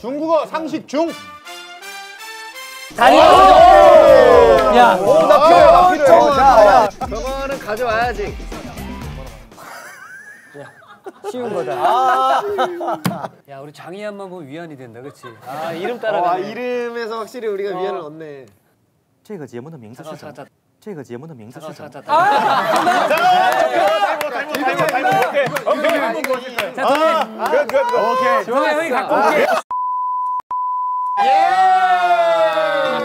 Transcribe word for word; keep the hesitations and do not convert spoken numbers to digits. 중국어 상식 중. 다리가 오! 야. 오, 나 필요해, 나 필요해. 자, 저거는 가져와야지. 쉬운 거다. 아 야, 우리 장이한만 보면 위안이 된다, 그렇지? 아, 이름 따라가. 아, 이름에서 확실히 우리가 어. 위안을 얻네. 제가 제목의 명사是什么? 제가 제목의 명사是什么? 아! 잘못 잘못 오케이. 오케이. 한번 보실까요? 아, 굿 굿 굿. 오케이. 좋아, 형이 갖고 올게. 예!